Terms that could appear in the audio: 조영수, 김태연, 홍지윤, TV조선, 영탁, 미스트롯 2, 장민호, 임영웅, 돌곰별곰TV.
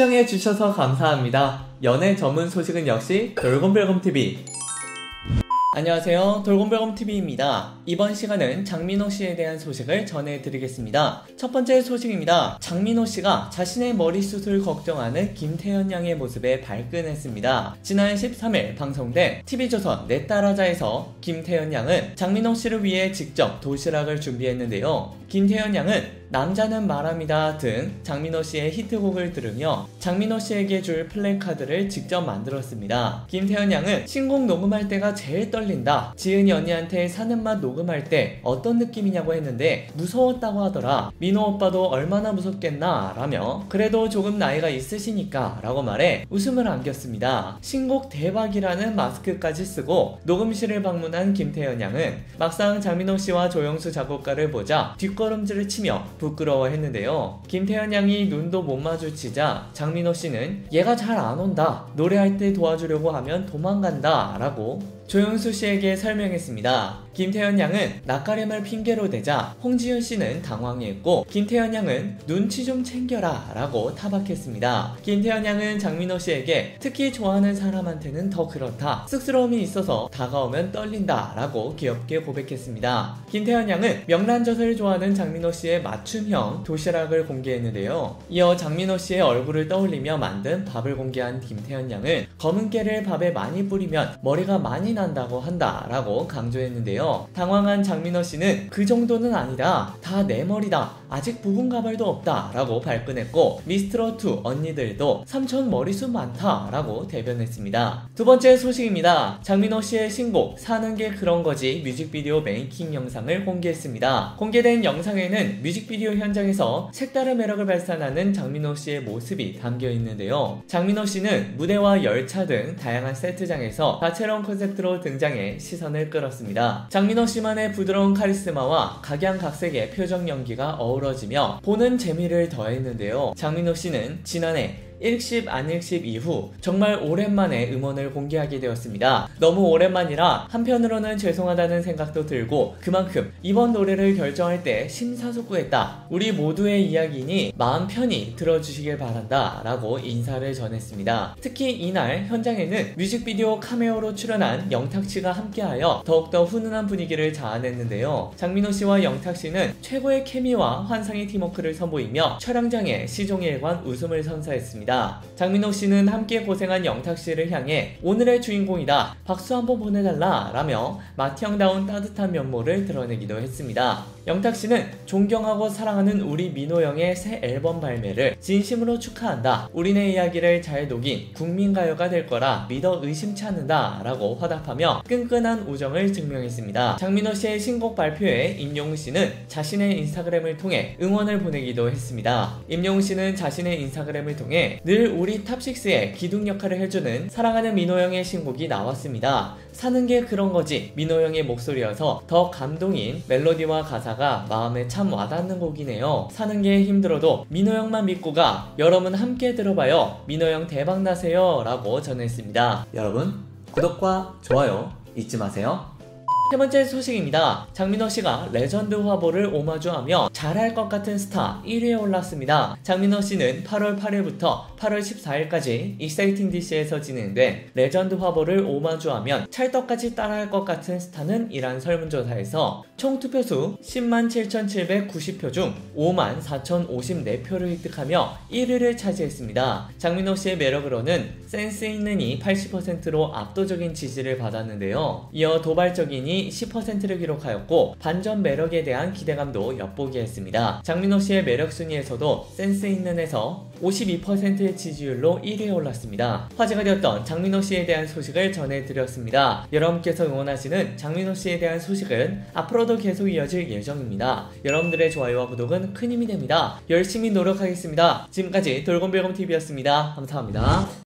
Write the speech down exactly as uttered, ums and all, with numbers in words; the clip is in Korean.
시청해주셔서 감사합니다. 연애 전문 소식은 역시 돌곰별곰티비. 안녕하세요, 돌곰별곰티비입니다. 이번 시간은 장민호씨에 대한 소식을 전해드리겠습니다. 첫 번째 소식입니다. 장민호씨가 자신의 머리 수술 걱정하는 김태연 양의 모습에 발끈했습니다. 지난 십삼일 방송된 티비조선 내 딸아자에서 김태연 양은 장민호씨를 위해 직접 도시락을 준비했는데요. 김태연 양은 남자는 말합니다 등 장민호씨의 히트곡을 들으며 장민호씨에게 줄 플래카드를 직접 만들었습니다. 김태연 양은 신곡 녹음할 때가 제일 떨린다, 지은이 언니한테 사는 맛 녹음할 때 어떤 느낌이냐고 했는데 무서웠다고 하더라, 민호 오빠도 얼마나 무섭겠나 라며 그래도 조금 나이가 있으시니까 라고 말해 웃음을 안겼습니다. 신곡 대박이라는 마스크까지 쓰고 녹음실을 방문한 김태연 양은 막상 장민호씨와 조영수 작곡가를 보자 뒷걸음질을 치며 부끄러워했는데요. 김태연 양이 눈도 못 마주치자 장민호 씨는 얘가 잘 안 온다, 노래할 때 도와주려고 하면 도망간다 라고 조영수 씨에게 설명했습니다. 김태연 양은 낯가림을 핑계로 대자 홍지윤 씨는 당황했고 김태연 양은 눈치 좀 챙겨라 라고 타박했습니다. 김태연 양은 장민호 씨에게 특히 좋아하는 사람한테는 더 그렇다, 쑥스러움이 있어서 다가오면 떨린다 라고 귀엽게 고백했습니다. 김태연 양은 명란젓을 좋아하는 장민호 씨의 맞춤형 도시락을 공개했는데요. 이어 장민호 씨의 얼굴을 떠올리며 만든 밥을 공개한 김태연 양은 검은 깨를 밥에 많이 뿌리면 머리가 많이 난다고 한다 라고 강조했는데요. 당황한 장민호 씨는 그 정도는 아니다, 다 내 머리다, 아직 부분 가발도 없다 라고 발끈했고 미스트롯 투 언니들도 삼촌 머리숱 많다 라고 대변했습니다. 두 번째 소식입니다. 장민호 씨의 신곡 사는 게 그런 거지 뮤직비디오 메이킹 영상을 공개했습니다. 공개된 영상에는 뮤직비디오 현장에서 색다른 매력을 발산하는 장민호 씨의 모습이 담겨 있는데요. 장민호 씨는 무대와 열차 등 다양한 세트장에서 다채로운 컨셉트로 등장해 시선을 끌었습니다. 장민호 씨만의 부드러운 카리스마와 각양각색의 표정 연기가 어우러지며 보는 재미를 더했는데요. 장민호 씨는 지난해 일집 안일집 이후 정말 오랜만에 음원을 공개하게 되었습니다. 너무 오랜만이라 한편으로는 죄송하다는 생각도 들고 그만큼 이번 노래를 결정할 때 심사숙고했다, 우리 모두의 이야기니 마음 편히 들어주시길 바란다 라고 인사를 전했습니다. 특히 이날 현장에는 뮤직비디오 카메오로 출연한 영탁씨가 함께하여 더욱더 훈훈한 분위기를 자아냈는데요. 장민호씨와 영탁씨는 최고의 케미와 환상의 팀워크를 선보이며 촬영장에 시종일관 웃음을 선사했습니다. 장민호 씨는 함께 고생한 영탁 씨를 향해 오늘의 주인공이다, 박수 한번 보내달라 라며 맏형다운 따뜻한 면모를 드러내기도 했습니다. 영탁 씨는 존경하고 사랑하는 우리 민호 형의 새 앨범 발매를 진심으로 축하한다, 우리네 이야기를 잘 녹인 국민가요가 될 거라 믿어 의심치 않는다 라고 화답하며 끈끈한 우정을 증명했습니다. 장민호 씨의 신곡 발표에 임영웅 씨는 자신의 인스타그램을 통해 응원을 보내기도 했습니다. 임영웅 씨는 자신의 인스타그램을 통해 늘 우리 탑식스의 기둥 역할을 해주는 사랑하는 민호 형의 신곡이 나왔습니다. 사는 게 그런 거지 민호 형의 목소리여서 더 감동인 멜로디와 가사가 마음에 참 와닿는 곡이네요. 사는 게 힘들어도 민호 형만 믿고 가, 여러분 함께 들어봐요, 민호 형 대박 나세요 라고 전했습니다. 여러분 구독과 좋아요 잊지 마세요. 세 번째 소식입니다. 장민호 씨가 레전드 화보를 오마주하며 잘할 것 같은 스타 일위에 올랐습니다. 장민호 씨는 팔월 팔일부터 팔월 십사일까지 익사이팅 디씨에서 진행된 레전드 화보를 오마주하면 찰떡같이 따라할 것 같은 스타는 이란 설문조사에서 총 투표수 십만 칠천칠백구십표 중 오만 사천오십사표를 획득하며 일위를 차지했습니다. 장민호 씨의 매력으로는 센스 있는 이 팔십 퍼센트로 압도적인 지지를 받았는데요. 이어 도발적인이 십 퍼센트를 기록하였고 반전 매력에 대한 기대감도 엿보게 했습니다. 장민호 씨의 매력 순위에서도 센스 있는 에서 오십이 퍼센트의 지지율로 일위에 올랐습니다. 화제가 되었던 장민호 씨에 대한 소식을 전해드렸습니다. 여러분께서 응원하시는 장민호 씨에 대한 소식은 앞으로도 계속 이어질 예정입니다. 여러분들의 좋아요와 구독은 큰 힘이 됩니다. 열심히 노력하겠습니다. 지금까지 돌곰별곰티비였습니다. 감사합니다.